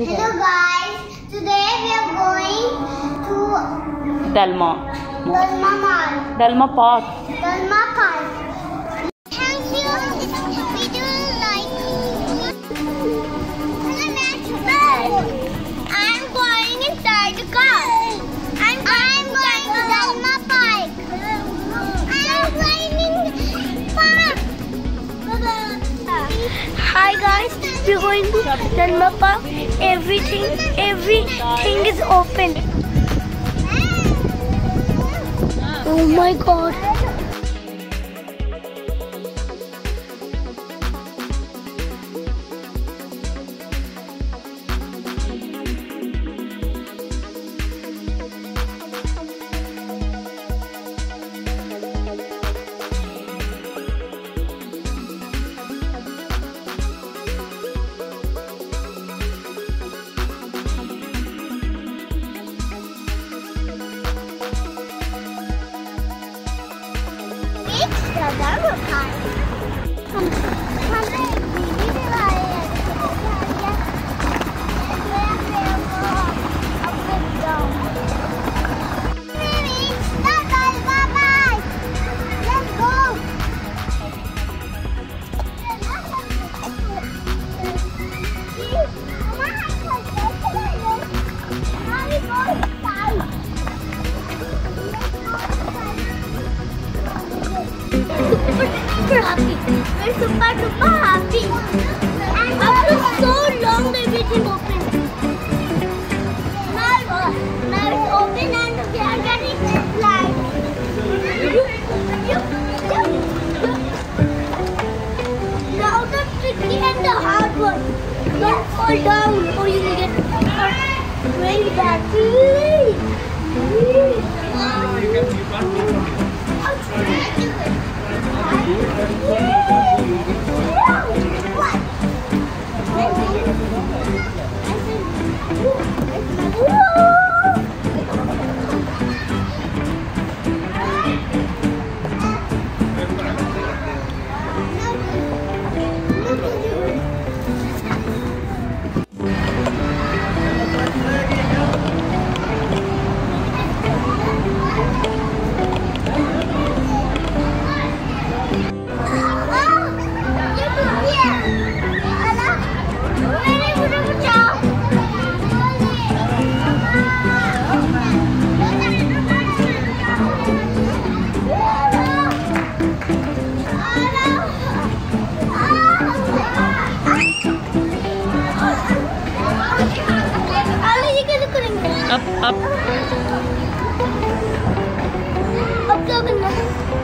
Hello guys, today we are going to Delma Park. Hi guys, we're going to Delma Park. Everything is open. Oh my God. We're super happy. And after so long, everything open. Now it's open and we are getting light. Now the tricky and the hard one. Don't fall down or you will get hurt very badly.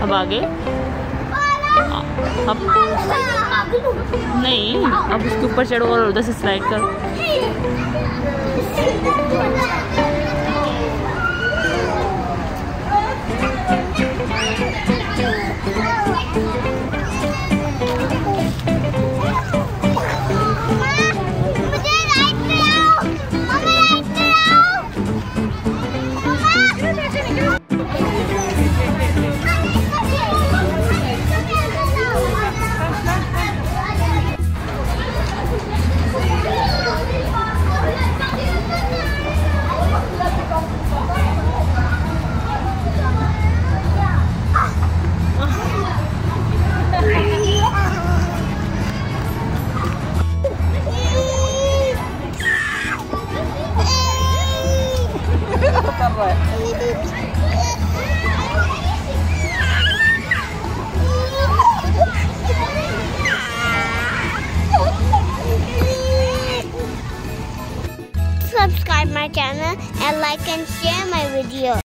अब आगे अब नहीं अब उसके ऊपर चढ़ो और उधर से स्लाइड कर Subscribe my channel and like and share my video.